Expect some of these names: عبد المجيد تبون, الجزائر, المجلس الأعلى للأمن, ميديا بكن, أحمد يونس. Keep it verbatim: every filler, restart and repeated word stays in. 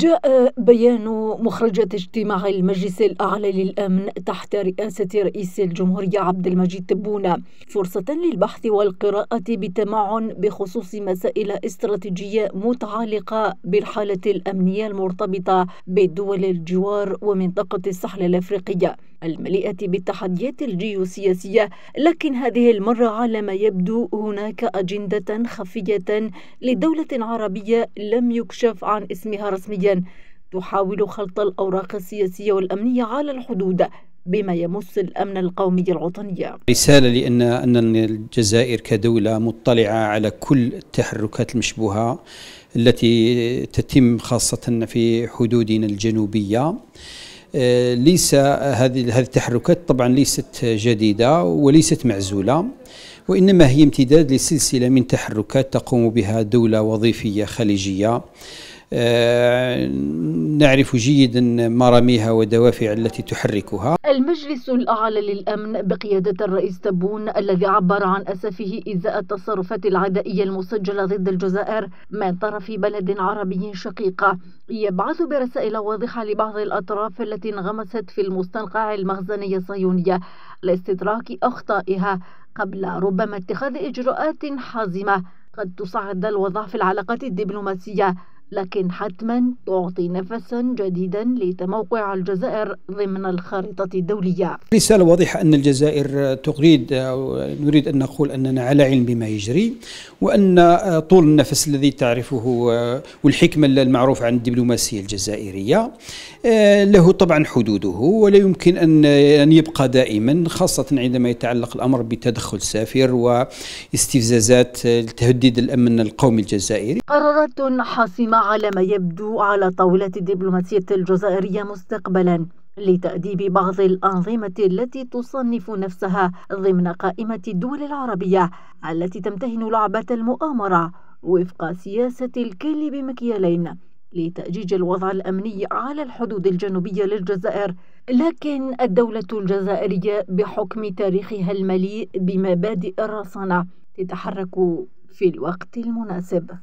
جاء بيان مخرجات اجتماع المجلس الأعلى للأمن تحت رئاسة رئيس الجمهورية عبد المجيد تبون فرصة للبحث والقراءة بتمعن بخصوص مسائل استراتيجية متعلقة بالحالة الأمنية المرتبطة بدول الجوار ومنطقة الساحل الأفريقية المليئة بالتحديات الجيوسياسية، لكن هذه المرة على ما يبدو هناك أجندة خفية لدولة عربية لم يكشف عن اسمها رسميا تحاول خلط الأوراق السياسية والأمنية على الحدود بما يمس الأمن القومي الوطني. رسالة لأن أن الجزائر كدولة مطلعة على كل التحركات المشبوهة التي تتم خاصة في حدودنا الجنوبية. ليس هذه هذه التحركات طبعا ليست جديدة وليست معزولة، وإنما هي امتداد لسلسلة من تحركات تقوم بها دولة وظيفية خليجية. نعرف جيدا مراميها ودوافع التي تحركها. المجلس الأعلى للأمن بقيادة الرئيس تبون الذي عبر عن أسفه إزاء التصرفات العدائية المسجلة ضد الجزائر من طرف بلد عربي شقيقة يبعث برسائل واضحة لبعض الأطراف التي انغمست في المستنقع المخزني الصهيونية لاستدراك أخطائها قبل ربما اتخاذ إجراءات حازمة قد تصعد الوضع في العلاقات الدبلوماسية، لكن حتما تعطي نفسا جديدا لتموقع الجزائر ضمن الخارطة الدولية. رسالة واضحة أن الجزائر تريد نريد أن نقول أننا على علم بما يجري، وأن طول النفس الذي تعرفه والحكمة المعروفة عن الدبلوماسية الجزائرية له طبعا حدوده، ولا يمكن أن أن يبقى دائما، خاصة عندما يتعلق الأمر بتدخل سافر واستفزازات لتهديد الأمن القومي الجزائري. قرارات حاسمة على ما يبدو على طاولة الدبلوماسية الجزائرية مستقبلا لتأديب بعض الأنظمة التي تصنف نفسها ضمن قائمة الدول العربية التي تمتهن لعبة المؤامرة وفق سياسة الكيل بمكيالين لتأجيج الوضع الأمني على الحدود الجنوبية للجزائر. لكن الدولة الجزائرية بحكم تاريخها المليء بمبادئ الرصانة تتحرك في الوقت المناسب.